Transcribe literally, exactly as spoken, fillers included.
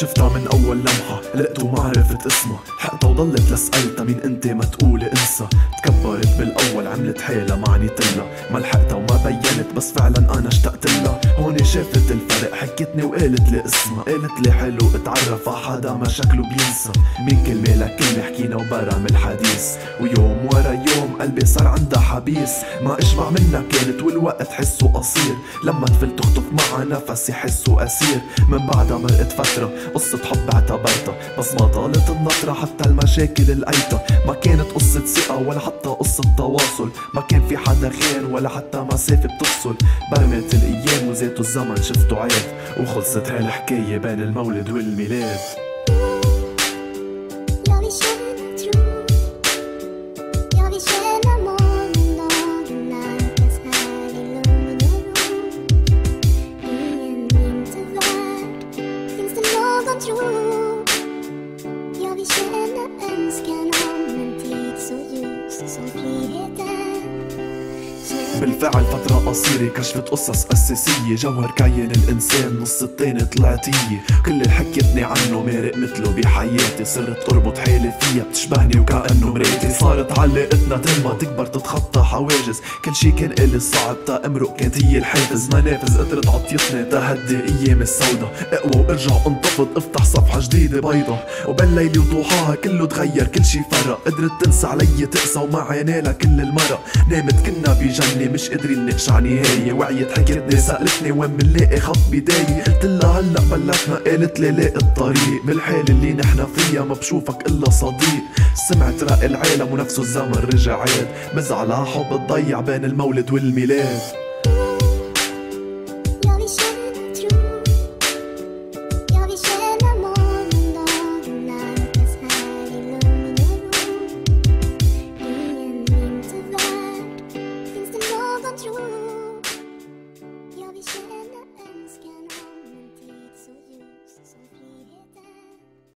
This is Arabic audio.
شفتها من اول لمحة لقته ما عرفت اسمها، حقتها وضلت لسألتها مين انت ما تقولي انسى. تكبرت بالاول عملت حالها ما عنيتلها، ما لحقتها وما بينت بس فعلا انا اشتقتلها. هون شافت الفرق حكتني وقالت لي اسمها، قالت لي حلو اتعرف على حدا ما شكله بينسى. من كلمة لكلمة حكينا وبرم الحديث، ويوم ورا يوم قلبي صار عندها حبيس. ما اشبع منها كانت والوقت حسه قصير، لما تفل تخطف معها نفسي حسه قصير. من بعدها مرقت فترة قصة حب اعتبرتها، بس ما طالت النطرة حتى المشاكل لقيتها. ما كانت قصة ثقة ولا حتى قصة تواصل، ما كان في حدا غير ولا حتى مسافة بتفصل. برمت الايام وزيت الزمن شفته عاد، وخلصت هالحكاية بين المولد والميلاد. Jag vill känna önskan om en tid så ljus som friheten. بالفعل فترة قصيرة كشفت قصص أساسية، جوهر كين الإنسان نص التاني طلعت هي. كل اللي حكيتني عنه مارق مثله بحياتي، صرت أربط حالي فيها بتشبهني وكأنه مراتي. صارت علاقتنا تلما تكبر تتخطى حواجز، كل شي كان إلي صعب تا أمرق كانت هي الحافز. منافذ قدرت عطيتني تهدي أيامي السودا، أقوى وأرجع انطفض أفتح صفحة جديدة بيضة. وبالليل وضحاها كله تغير كل شي فرق، قدرت تنسى علي تقسى ومع عينالها كل المرق. نامت كنا بجنة مش قادرين نقش على نهاية، وعيت حكيتني سألتني وين منلاقي خط بداية. قلتلها هلا بلشنا، قالتلي لاقي الطريق. من الحالة اللي نحنا فيها ما بشوفك إلا صديق. سمعت راق العالم ونفسه الزمن رجع عاد، مزعلها حب تضيع بين المولد والميلاد.